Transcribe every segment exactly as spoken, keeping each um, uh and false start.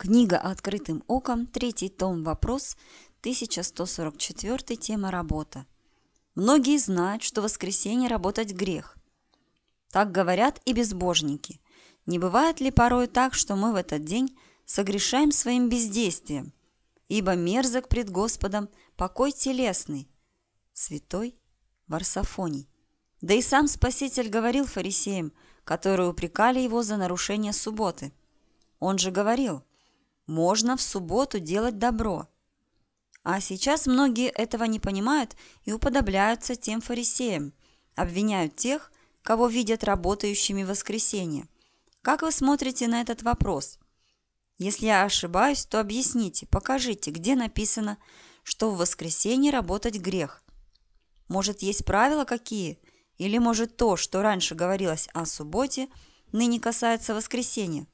Книга «Открытым оком», третий том, вопрос тысяча сто сорок четыре, тема «Работа». Многие знают, что в воскресенье работать грех. Так говорят и безбожники. Не бывает ли порой так, что мы в этот день согрешаем своим бездействием? Ибо мерзок пред Господом покой телесный. Святой Варсофоний. Да и сам Спаситель говорил фарисеям, которые упрекали его за нарушение субботы. Он же говорил: можно в субботу делать добро. А сейчас многие этого не понимают и уподобляются тем фарисеям, обвиняют тех, кого видят работающими в воскресенье. Как вы смотрите на этот вопрос? Если я ошибаюсь, то объясните, покажите, где написано, что в воскресенье работать грех. Может, есть правила какие? Или, может, то, что раньше говорилось о субботе, ныне касается воскресенья?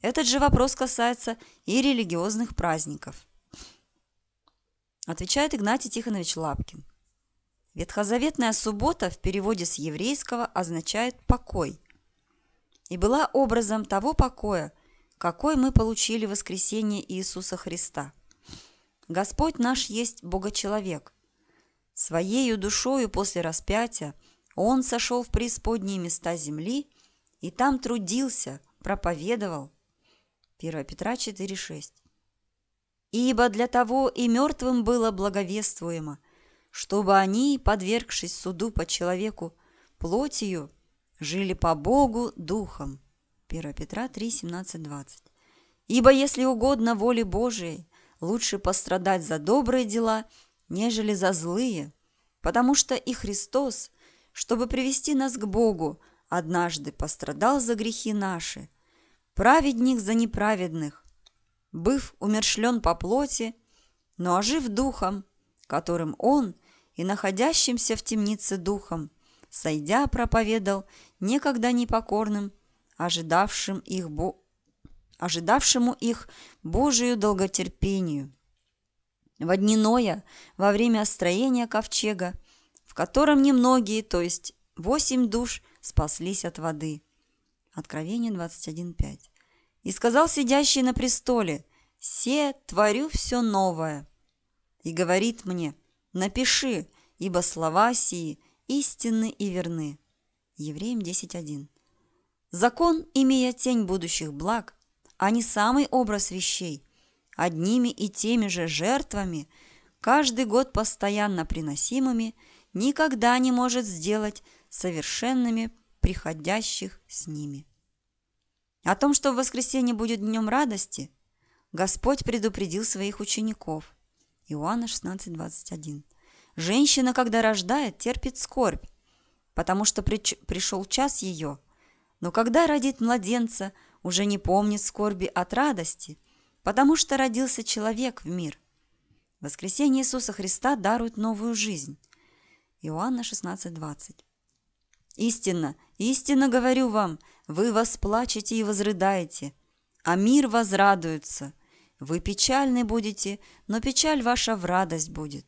Этот же вопрос касается и религиозных праздников. Отвечает Игнатий Тихонович Лапкин. Ветхозаветная суббота в переводе с еврейского означает «покой» и была образом того покоя, какой мы получили в воскресение Иисуса Христа. Господь наш есть Богочеловек. Своею душою после распятия Он сошел в преисподние места земли и там трудился, проповедовал. первое Петра четыре шесть. «Ибо для того и мертвым было благовествуемо, чтобы они, подвергшись суду по человеку плотью, жили по Богу духом». первое Петра три семнадцать двадцать. «Ибо если угодно воле Божией, лучше пострадать за добрые дела, нежели за злые, потому что и Христос, чтобы привести нас к Богу, однажды пострадал за грехи наши, праведник за неправедных, быв умерщвлен по плоти, но ожив духом, которым он и находящимся в темнице духом, сойдя, проповедал некогда непокорным, ожидавшим их Бо... ожидавшему их Божию долготерпению. Во дни Ноя, во время строения ковчега, в котором немногие, то есть восемь душ, спаслись от воды». Откровение двадцать один пять. «И сказал сидящий на престоле: се, творю все новое. И говорит мне: напиши, ибо слова сии истинны и верны». Евреям десять один. Закон, имея тень будущих благ, а не самый образ вещей, одними и теми же жертвами, каждый год постоянно приносимыми, никогда не может сделать совершенными приходящих с ними. О том, что в воскресенье будет днем радости, Господь предупредил своих учеников. Иоанна шестнадцать двадцать один. Женщина, когда рождает, терпит скорбь, потому что прич... пришел час ее, но когда родит младенца, уже не помнит скорби от радости, потому что родился человек в мир. Воскресение Иисуса Христа дарует новую жизнь. Иоанна шестнадцать двадцать. «Истинно, истинно говорю вам, вы восплачете и возрыдаете, а мир возрадуется. Вы печальны будете, но печаль ваша в радость будет».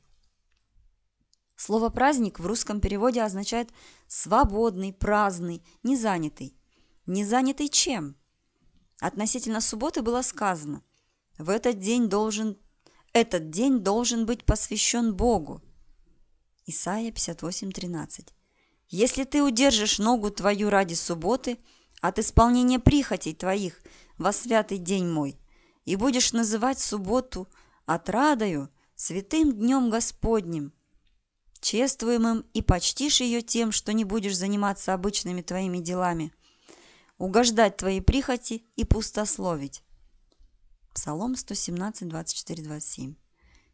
Слово «праздник» в русском переводе означает «свободный», «праздный», «незанятый». Не занятый чем? Относительно субботы было сказано: в этот день должен, этот день должен быть посвящен Богу. Исайя пятьдесят восемь тринадцать. «Если ты удержишь ногу твою ради субботы от исполнения прихотей твоих во святый день мой, и будешь называть субботу отрадою, святым днем Господним, чествуемым, и почтишь ее тем, что не будешь заниматься обычными твоими делами, угождать твои прихоти и пустословить». Псалом сто семнадцать, двадцать четыре, двадцать семь.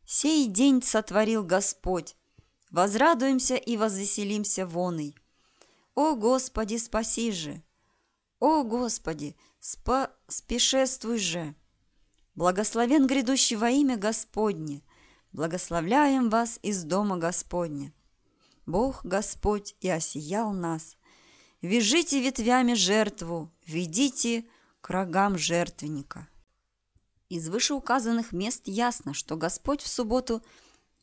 «Сей день сотворил Господь, возрадуемся и возвеселимся воной. О Господи, спаси же! О Господи, спа... спешествуй же! Благословен грядущий во имя Господне, благословляем вас из дома Господня. Бог Господь и осиял нас. Вяжите ветвями жертву, ведите к рогам жертвенника». Из вышеуказанных мест ясно, что Господь в субботу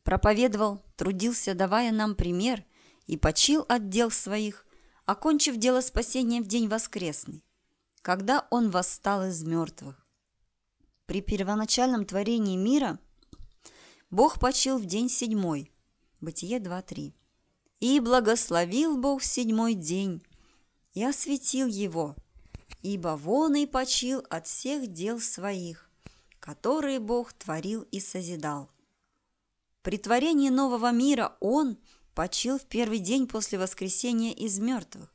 проповедовал, трудился, давая нам пример, и почил от дел своих, окончив дело спасения в день воскресный, когда Он восстал из мертвых. При первоначальном творении мира Бог почил в день седьмой, Бытие два три. «И благословил Бог седьмой день, и осветил его, ибо вон и почил от всех дел своих, которые Бог творил и созидал». При творении нового мира Он почил в первый день после воскресения из мертвых,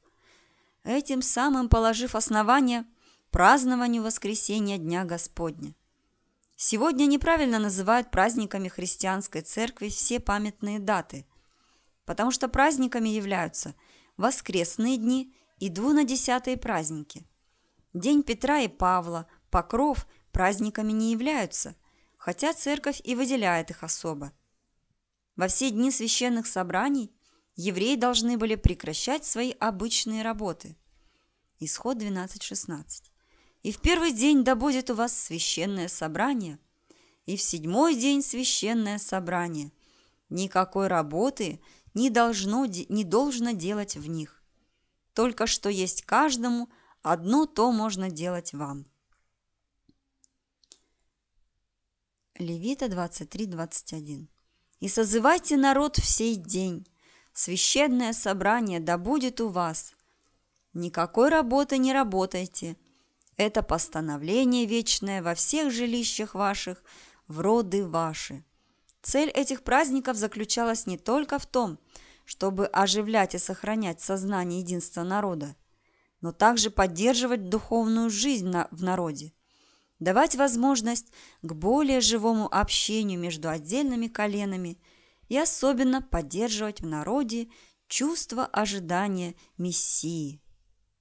этим самым положив основание празднованию воскресения Дня Господня. Сегодня неправильно называют праздниками христианской церкви все памятные даты, потому что праздниками являются воскресные дни и двунадесятые праздники. День Петра и Павла, Покров праздниками не являются, хотя церковь и выделяет их особо. Во все дни священных собраний евреи должны были прекращать свои обычные работы. Исход двенадцать шестнадцать. «И в первый день да будет у вас священное собрание, и в седьмой день священное собрание. Никакой работы не должно, не должно делать в них. Только что есть каждому, одно то можно делать вам». Левита двадцать три двадцать один. «И созывайте народ в сей день. Священное собрание да будет у вас. Никакой работы не работайте. Это постановление вечное во всех жилищах ваших, в роды ваши». Цель этих праздников заключалась не только в том, чтобы оживлять и сохранять сознание единства народа, но также поддерживать духовную жизнь в народе, давать возможность к более живому общению между отдельными коленами и особенно поддерживать в народе чувство ожидания Мессии.